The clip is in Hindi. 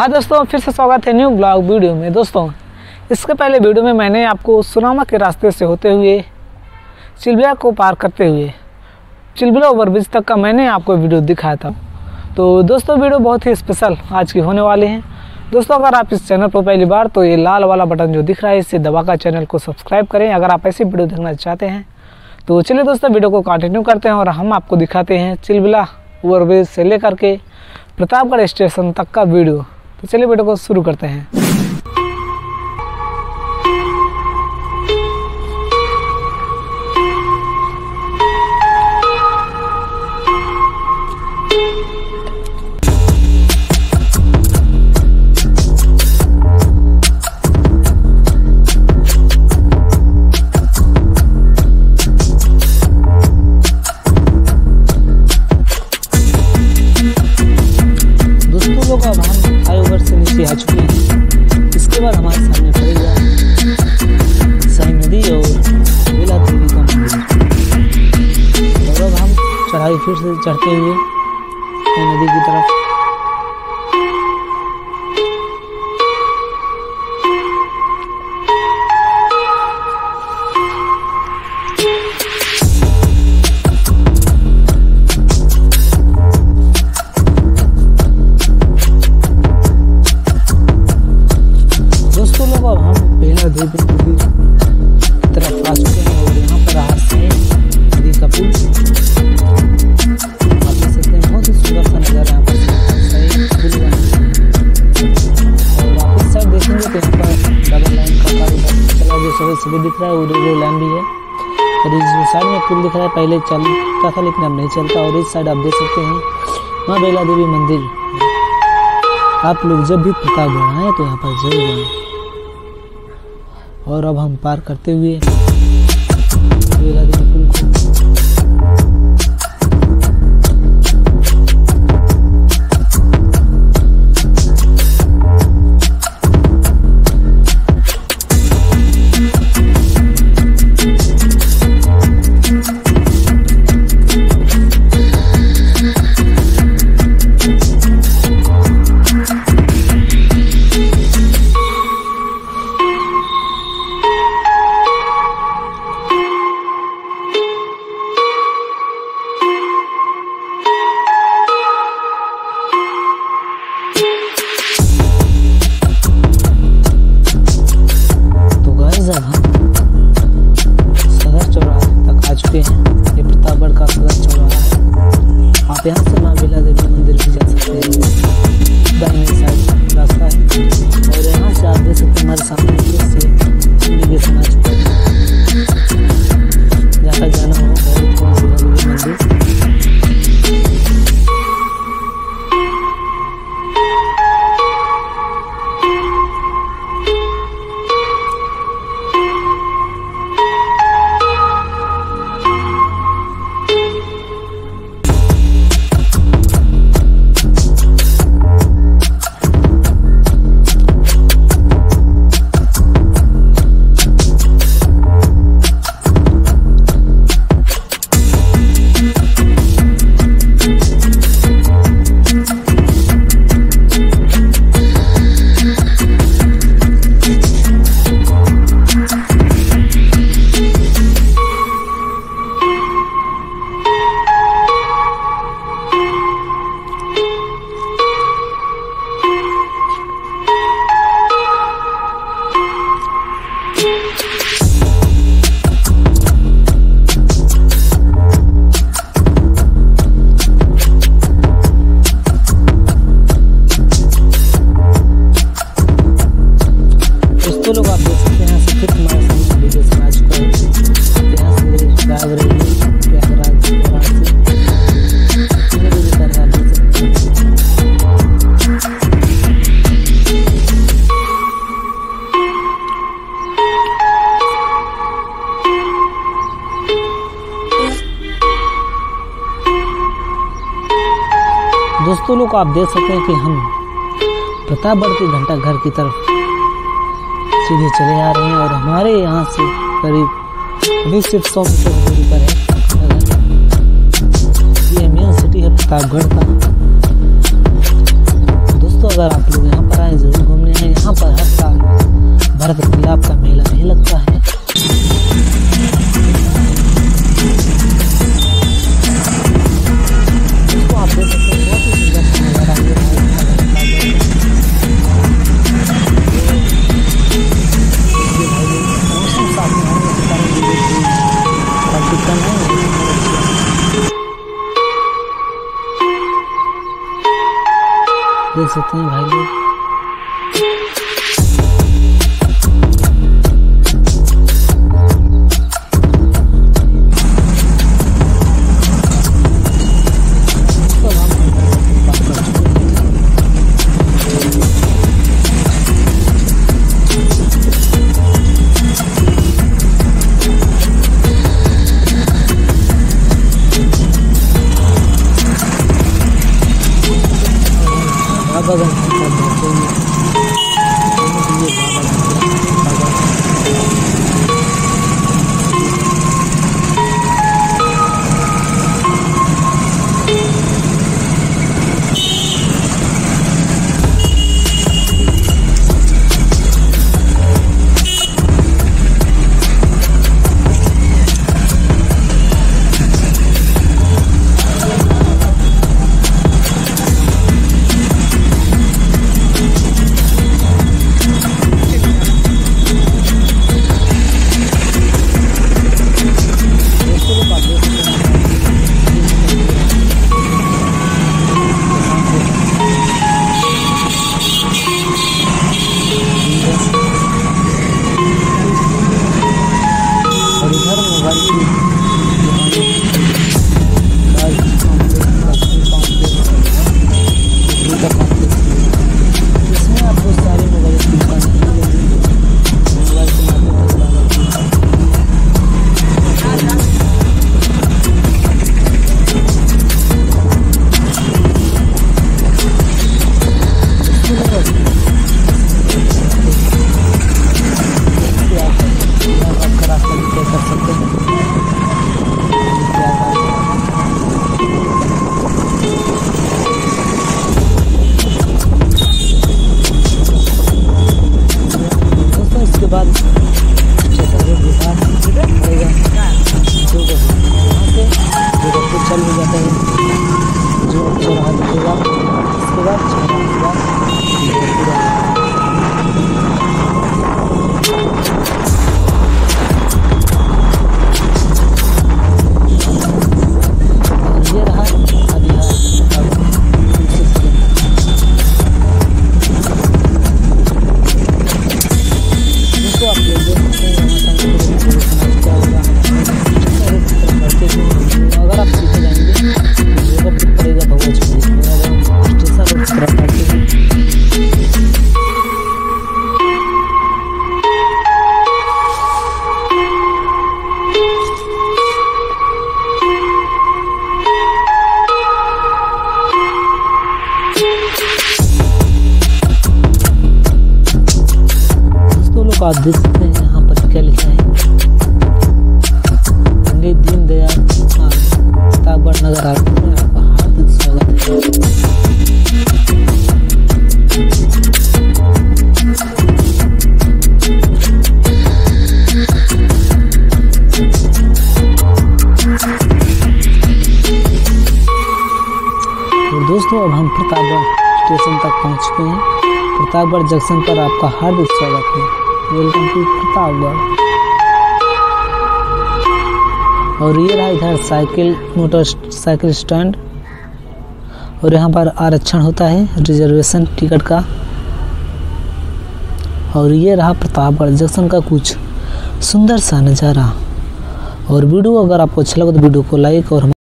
हाँ दोस्तों, फिर से स्वागत है न्यू ब्लॉग वीडियो में। दोस्तों, इसके पहले वीडियो में मैंने आपको सुनामा के रास्ते से होते हुए चिलबिला को पार करते हुए चिलबिला ओवरब्रिज तक का मैंने आपको वीडियो दिखाया था। तो दोस्तों, वीडियो बहुत ही स्पेशल आज की होने वाली है। दोस्तों, अगर आप इस चैनल पर पहली बार, तो ये लाल वाला बटन जो दिख रहा है इसे दबाकर चैनल को सब्सक्राइब करें अगर आप ऐसी वीडियो देखना चाहते हैं। तो चलिए दोस्तों, वीडियो को कंटिन्यू करते हैं और हम आपको दिखाते हैं चिलबिला ओवरब्रिज से लेकर के प्रतापगढ़ स्टेशन तक का वीडियो। तो चलिए वीडियो को शुरू करते हैं। आ चुके हैं। इसके बाद हमारे सामने पड़ेगा साई नदी और बेला देवी का मंदिर। और हम चढ़ाई फिर से चढ़ते हुए साई नदी की तरफ। सुबह दिख रहा है, रेलवे लाइन भी है और इस साइड में पुल दिख रहा है। पहले चलता था लेकिन अब नहीं चलता। और इस साइड आप देख सकते हैं वहाँ बेला देवी मंदिर। आप लोग जब भी प्रतापगढ़ आए तो यहाँ पर जरूर आए। और अब हम पार करते हुए बेला देवी पुल को दोस्तों लोग, आप देख सकते हैं कि हम प्रतापगढ़ के घंटा घर की तरफ सीधे चले आ रहे हैं। और हमारे यहाँ से करीब 100 मीटर दूरी पर है। ये मेन सिटी है प्रतापगढ़ का। दोस्तों, अगर आप लोग यहाँ पर भरत गुलाब का मेला नहीं लगता है। तो आप देख सकते हैं बहुत ही सुंदर नजारा है। मौसम साफ होने के कारण दिक्कत नहीं होती। देख सकते हैं भाई लोग, आप देख सकते हैं यहाँ पर क्या लिखा है, पंडित दीनदयाल प्रतापगढ़ नगर आरती में आपका हार्दिक स्वागत है। दोस्तों अब हम प्रतापगढ़ स्टेशन तक पहुँच चुके हैं। प्रतापगढ़ जंक्शन पर आपका हार्दिक स्वागत है। Welcome to Pratapgarh. और ये रहा इधर साइकिल मोटरसाइकिल स्टैंड, और यहाँ पर आरक्षण होता है रिजर्वेशन टिकट का। और ये रहा प्रतापगढ़ जंक्शन का कुछ सुंदर सा नज़ारा। और वीडियो अगर आपको अच्छा लगा तो वीडियो को लाइक और